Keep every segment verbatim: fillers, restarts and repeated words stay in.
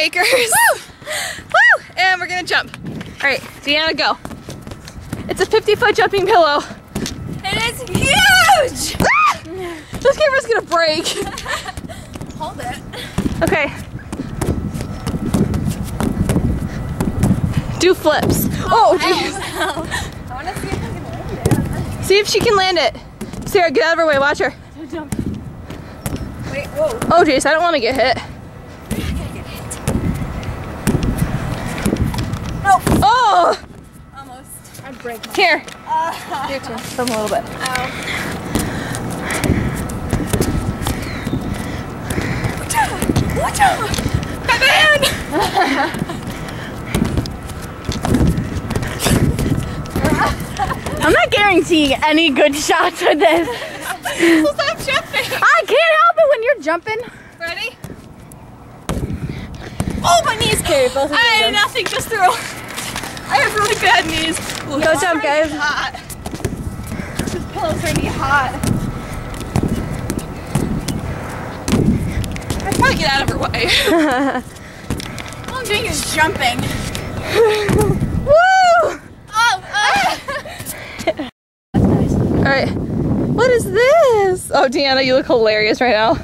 acres. Woo! Woo! And we're gonna jump. All right, Deanna, go. It's a fifty foot jumping pillow. It is huge! Ah! This camera's gonna break. Hold it. Okay. Do flips. Oh, jeez. Oh, I, I wanna see if I can land it. See if she can land it. Sarah, get out of her way, watch her. Don't jump. Wait, whoa. Oh, jeez, I don't wanna get hit. Oh! Almost. I'd break it. Here. Uh, Your turn. Just a little bit. Ow. Watch out! Watch out! Come in! I'm not guaranteeing any good shots with this. Well, stop jumping! I can't help it when you're jumping. Ready? Oh, my knees caved. Both of I had nothing just through. I have really bad knees. Ooh, go jump, guys. Hot. These pillows are gonna be hot. I probably get out of her way. All I'm doing is jumping. Woo! Oh, uh. All right. What is this? Oh, Deanna, you look hilarious right now.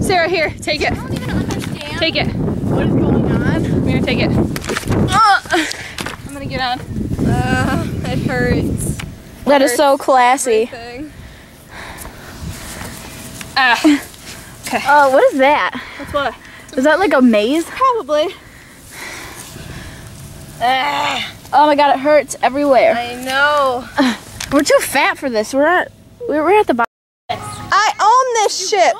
Sarah, here, take it. I don't even understand. Take it. What is going on? Here, take it. Oh, I'm gonna get on. Uh, it hurts. That hurts. Is so classy. Ah. Okay. Oh, uh, what is that? That's what? Is that like a maze? Probably. Ah. Oh my God, it hurts everywhere. I know. Uh, we're too fat for this. We're at, we're at the bottom. I own this ship.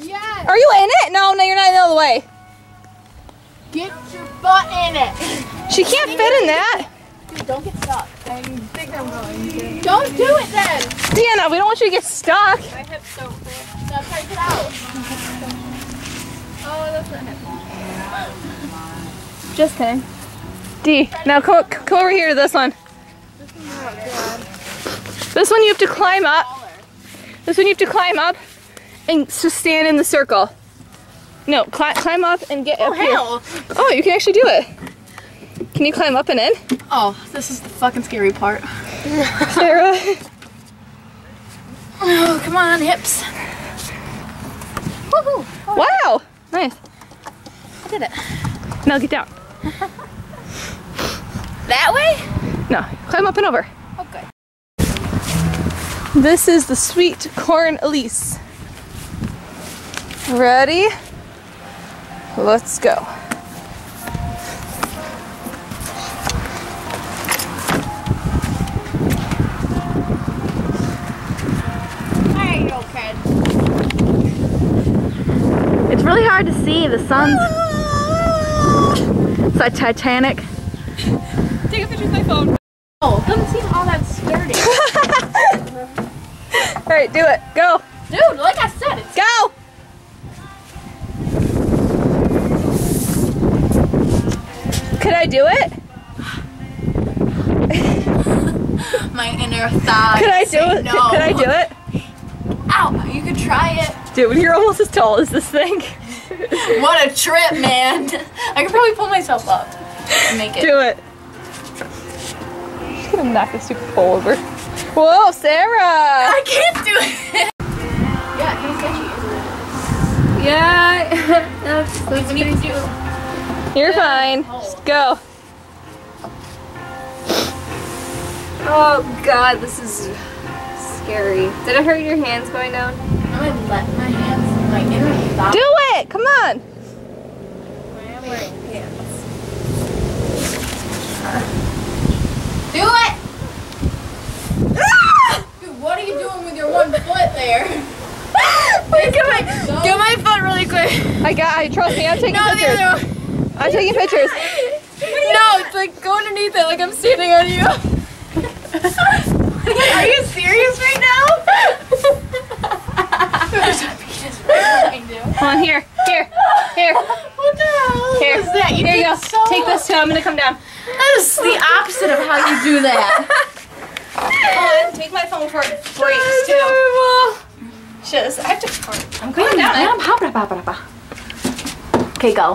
Yes. Are you in it? No, no, you're not in the other way. Get your butt in it. She can't fit in that. Dude, don't get stuck. I think I'm going. Don't do it then. Deanna, we don't want you to get stuck. My hip's so cramped. Now try to get out. Oh, that's not hip. Just kidding. D, now come, come over here to this one. This one's not good. This one you have to climb up. This one you have to climb up. And just stand in the circle. No, cl climb up and get oh, up hell. Here. Oh, you can actually do it. Can you climb up and in? Oh, this is the fucking scary part. Sarah. Oh, come on, hips. Woohoo! Wow, right. Nice. I did it. Now get down. That way? No, climb up and over. Okay. This is the sweet corn elise. Ready? Let's go. Hey, little kid. It's really hard to see. The sun's... It's like Titanic. Take a picture with my phone. Oh, it doesn't seem all that sturdy. Alright, do it. Go. Dude, like I said, it's... Go! Could I do it? My inner thigh. Could I do it? No. Could I do it? Ow! You could try it. Dude, you're almost as tall as this thing. What a trip, man! I could probably pull myself up and make it. Do it. I'm just gonna knock this stupid pole over. Whoa, Sarah! I can't do it. Yeah, kind of sketchy. Yeah. That's okay, what do you do? You're fine. Just go. Oh God, this is scary. Did it hurt your hands going down? I'm gonna let my hands, my inner thigh. Do it! Come on! I am wearing pants. Do it! Ah! Dude, what are you doing with your one foot there? Wait, get my, get my foot really quick. I got it. Trust me, I'm taking no, pictures. The other one. I'm taking pictures. No, it's like go underneath it like I'm standing on you. Are you serious right now? There's a penis right behind you. Come on, here, here, here. What the hell here. Is that? You here you go. So take this too. I'm gonna come down. That is the opposite of how you do that. Come on, take my phone before it breaks too. Horrible. Just, I have to. I'm going down it. Okay, go.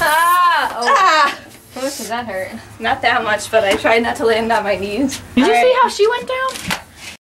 Ah! Oh. Ah! How much does that hurt? Not that much, but I tried not to land on my knees. Did All you right. see how she went down?